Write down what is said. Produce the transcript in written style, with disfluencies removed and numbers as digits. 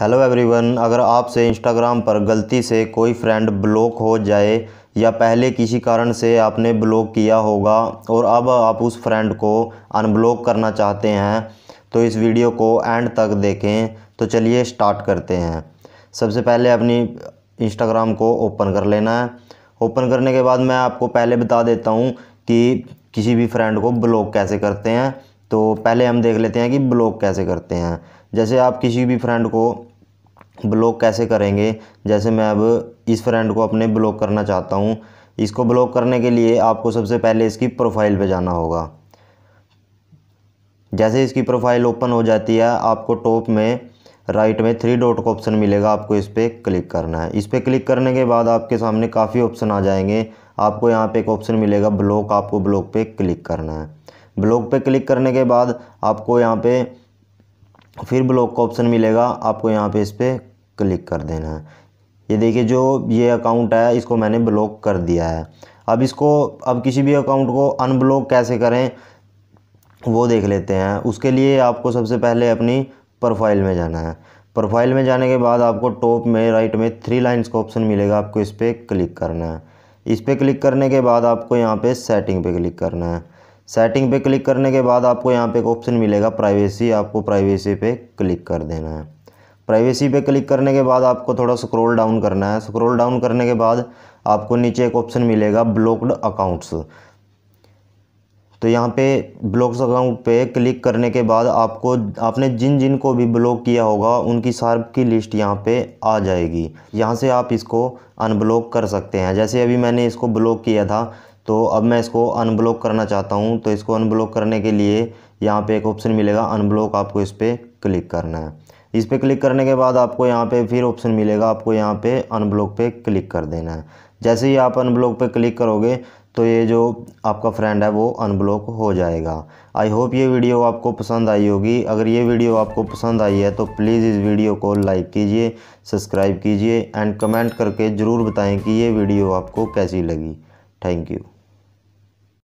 Hello everyone, अगर आपसे Instagram पर गलती से कोई फ्रेंड ब्लॉक हो जाए या पहले किसी कारण से आपने ब्लॉक किया होगा और अब आप उस फ्रेंड को अनब्लॉक करना चाहते हैं तो इस वीडियो को एंड तक देखें। तो चलिए स्टार्ट करते हैं। सबसे पहले अपनी इंस्टाग्राम को ओपन कर लेना है। ओपन करने के बाद मैं आपको पहले बता देता हूँ कि किसी भी फ्रेंड को ब्लॉक कैसे करते हैं। तो पहले हम देख लेते हैं कि ब्लॉक कैसे करते हैं। जैसे आप किसी भी फ्रेंड को ब्लॉक कैसे करेंगे, जैसे मैं अब इस फ्रेंड को अपने ब्लॉक करना चाहता हूँ। इसको ब्लॉक करने के लिए आपको सबसे पहले इसकी प्रोफाइल पे जाना होगा। जैसे इसकी प्रोफाइल ओपन हो जाती है, आपको टॉप में राइट में 3 डॉट का ऑप्शन मिलेगा, आपको इस पर क्लिक करना है। इस पर क्लिक करने के बाद आपके सामने काफ़ी ऑप्शन आ जाएंगे। आपको यहाँ पर एक ऑप्शन मिलेगा ब्लॉक, आपको ब्लॉक पर क्लिक करना है। ब्लॉक पर क्लिक करने के बाद आपको यहाँ पर फिर ब्लॉक का ऑप्शन मिलेगा, आपको यहाँ पे इस पर क्लिक कर देना है। ये देखिए, जो ये अकाउंट है इसको मैंने ब्लॉक कर दिया है। अब अब किसी भी अकाउंट को अनब्लॉक कैसे करें वो देख लेते हैं। उसके लिए आपको सबसे पहले अपनी प्रोफाइल में जाना है। प्रोफाइल में जाने के बाद आपको टॉप में राइट में 3 लाइन्स का ऑप्शन मिलेगा, आपको इस पर क्लिक करना है। इस पर क्लिक करने के बाद आपको यहाँ पर सेटिंग पर क्लिक करना है। सेटिंग पे क्लिक करने के बाद आपको यहाँ पे एक ऑप्शन मिलेगा प्राइवेसी, आपको प्राइवेसी पे क्लिक कर देना है। प्राइवेसी पे क्लिक करने के बाद आपको थोड़ा स्क्रॉल डाउन करना है। स्क्रॉल डाउन करने के बाद आपको नीचे एक ऑप्शन मिलेगा ब्लॉक्ड अकाउंट्स। तो यहाँ पे ब्लॉक्ड अकाउंट पे क्लिक करने के बाद आपको आपने जिन जिन को भी ब्लॉक किया होगा उनकी सारी की लिस्ट यहाँ पे आ जाएगी। यहाँ से आप इसको अनब्लॉक कर सकते हैं। जैसे अभी मैंने इसको ब्लॉक किया था, तो अब मैं इसको अनब्लॉक करना चाहता हूं। तो इसको अनब्लॉक करने के लिए यहां पे एक ऑप्शन मिलेगा अनब्लॉक, आपको इस पर क्लिक करना है। इस पर क्लिक करने के बाद आपको यहां पे फिर ऑप्शन मिलेगा, आपको यहां पे अनब्लॉक पे क्लिक कर देना है। जैसे ही आप अनब्लॉक पे क्लिक करोगे तो ये जो आपका फ्रेंड है वो अनब्लॉक हो जाएगा। आई होप ये वीडियो आपको पसंद आई होगी। अगर ये वीडियो आपको पसंद आई है तो प्लीज़ इस वीडियो को लाइक कीजिए, सब्सक्राइब कीजिए एंड कमेंट करके ज़रूर बताएँ कि ये वीडियो आपको कैसी लगी। Thank you.